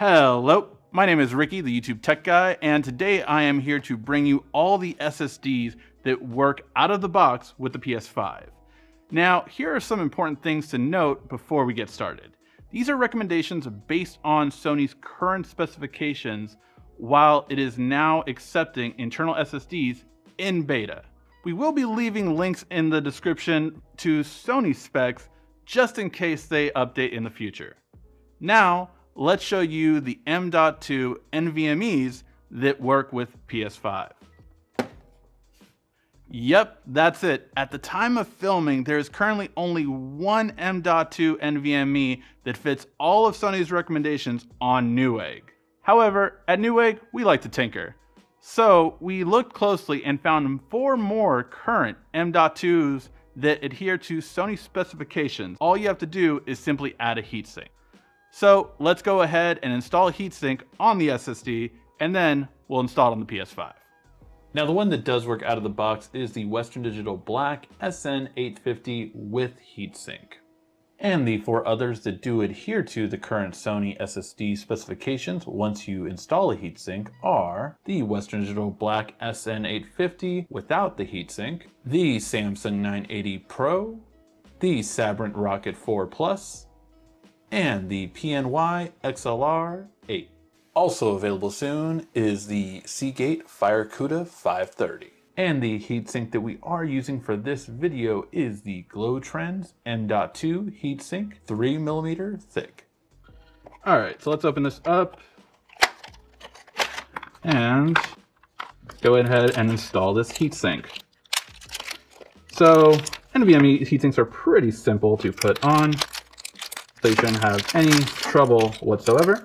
Hello, my name is Ricky, the YouTube Tech Guy, and today I am here to bring you all the SSDs that work out of the box with the PS5. Now, here are some important things to note before we get started. These are recommendations based on Sony's current specifications, while it is now accepting internal SSDs in beta. We will be leaving links in the description to Sony specs just in case they update in the future. Now, let's show you the M.2 NVMe's that work with PS5. Yep, that's it. At the time of filming, there is currently only one M.2 NVMe that fits all of Sony's recommendations on Newegg. However, at Newegg, we like to tinker. So we looked closely and found four more current M.2s that adhere to Sony specifications. All you have to do is simply add a heatsink. So let's go ahead and install a heatsink on the SSD, and then we'll install it on the PS5. Now the one that does work out of the box is the Western Digital Black SN850 with heatsink. And the four others that do adhere to the current Sony SSD specifications once you install a heatsink are the Western Digital Black SN850 without the heatsink, the Samsung 980 Pro, the Sabrent Rocket 4 Plus, and the PNY XLR 8. Also available soon is the Seagate FireCuda 530. And the heatsink that we are using for this video is the GLOTRENDS M.2 heatsink, 3mm thick. All right, so let's open this up and go ahead and install this heatsink. So NVMe heatsinks are pretty simple to put on, so you shouldn't have any trouble whatsoever.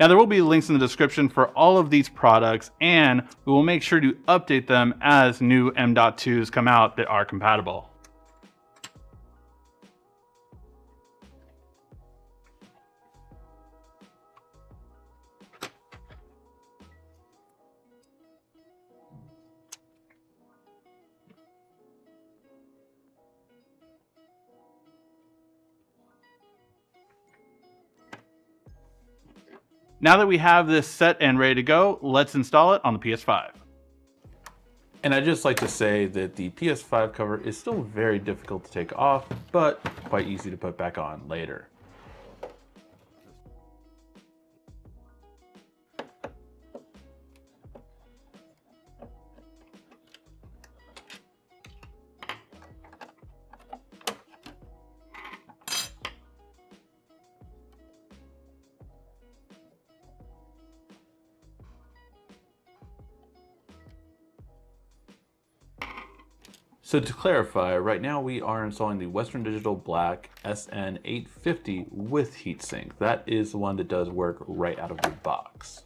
Now there will be links in the description for all of these products, and we will make sure to update them as new M.2s come out that are compatible. Now that we have this set and ready to go, let's install it on the PS5. And I'd just like to say that the PS5 cover is still very difficult to take off, but quite easy to put back on later. So to clarify, right now we are installing the Western Digital Black SN850 with heatsink. That is the one that does work right out of the box.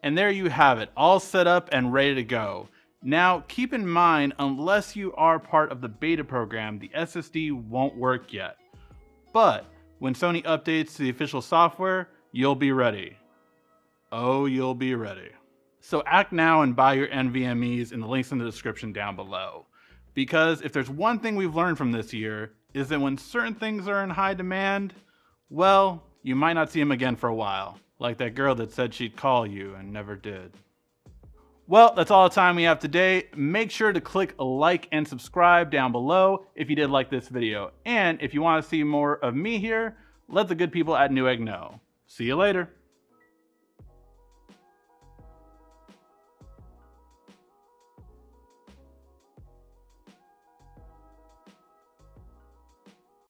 And there you have it, all set up and ready to go. Now, keep in mind, unless you are part of the beta program, the SSD won't work yet. But when Sony updates to the official software, you'll be ready. Oh, you'll be ready. So act now and buy your NVMe's in the links in the description down below. Because if there's one thing we've learned from this year, is that when certain things are in high demand, well, you might not see them again for a while. Like that girl that said she'd call you and never did. Well, that's all the time we have today. Make sure to click like and subscribe down below if you did like this video. And if you want to see more of me here, let the good people at Newegg know. See you later.